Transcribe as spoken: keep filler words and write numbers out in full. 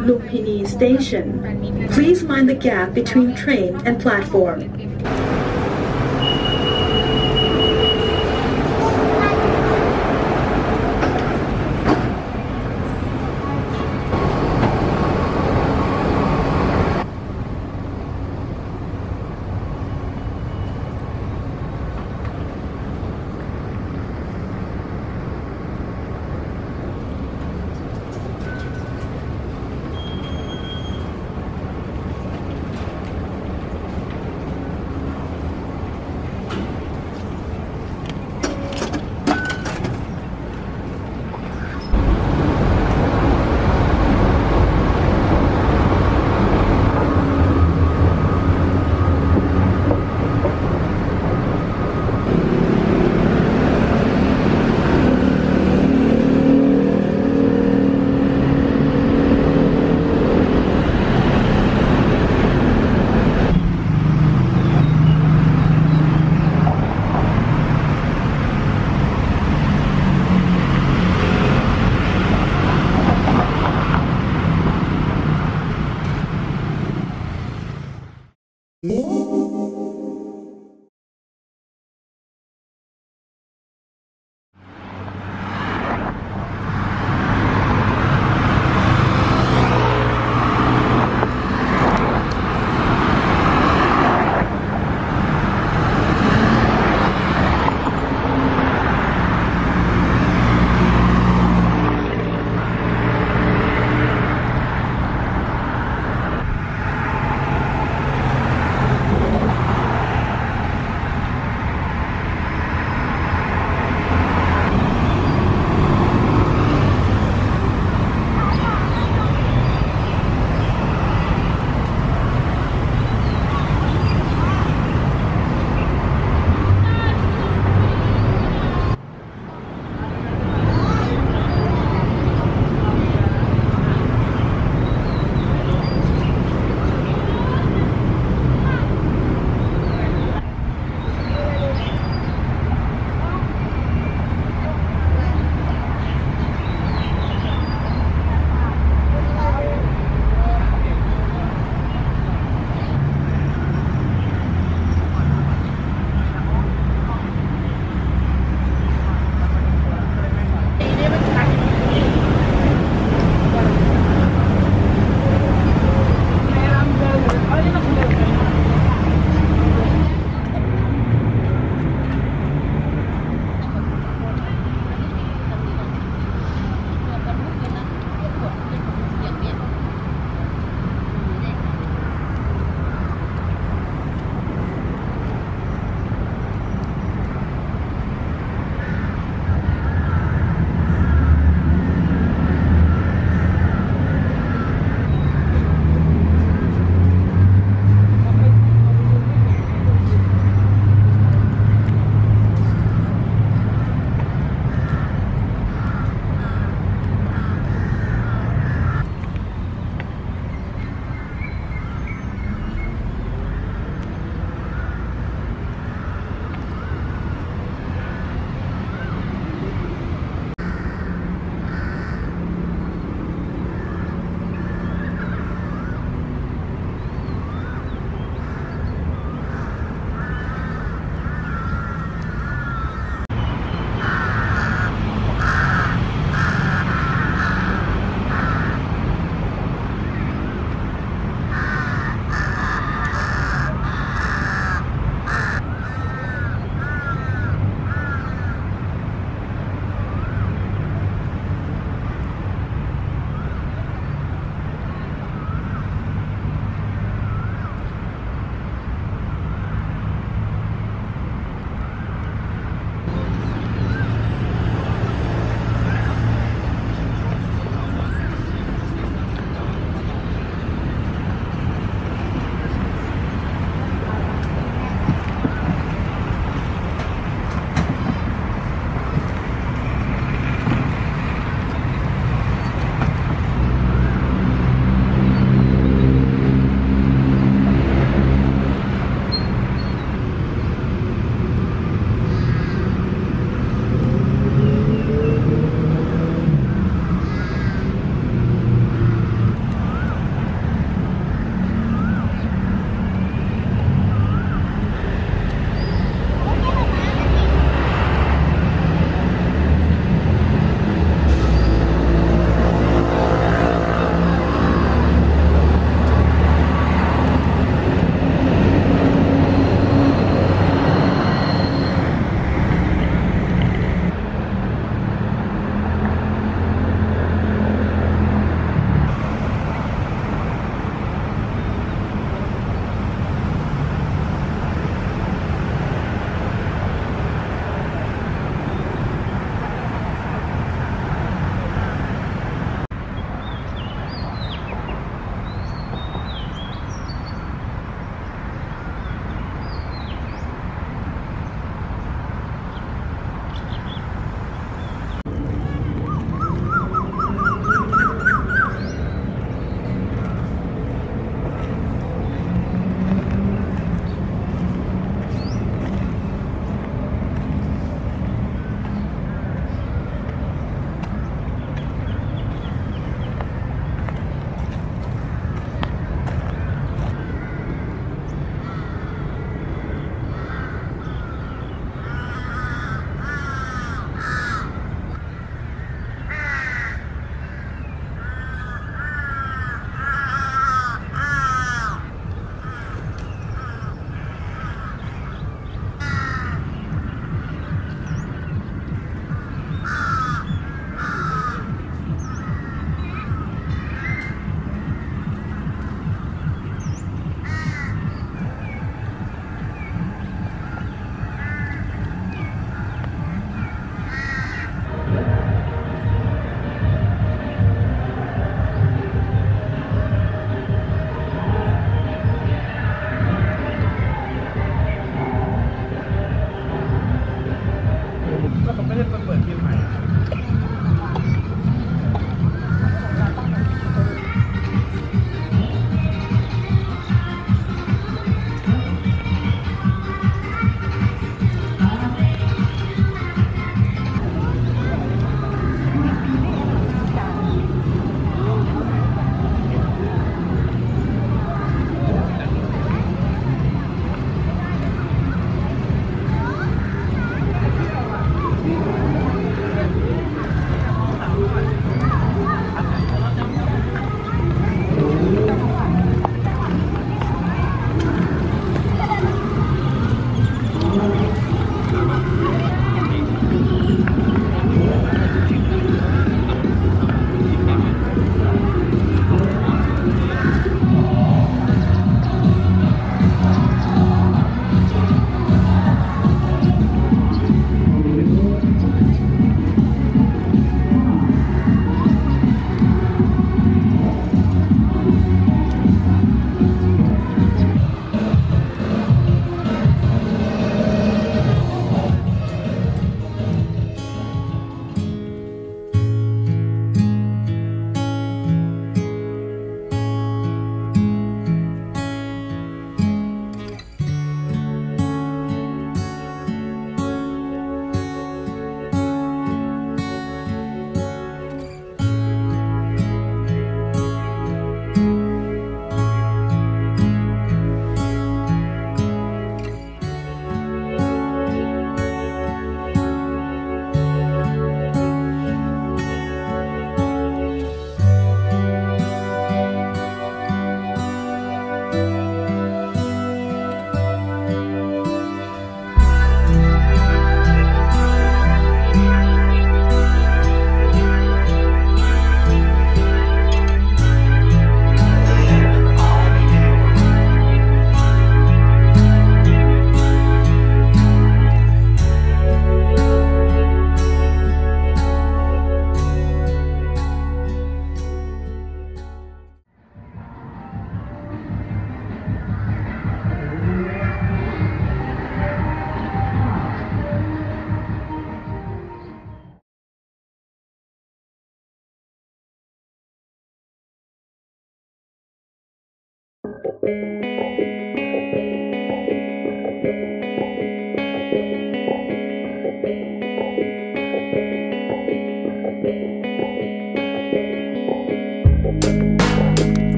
Lumphini Station. Please mind the gap between train and platform.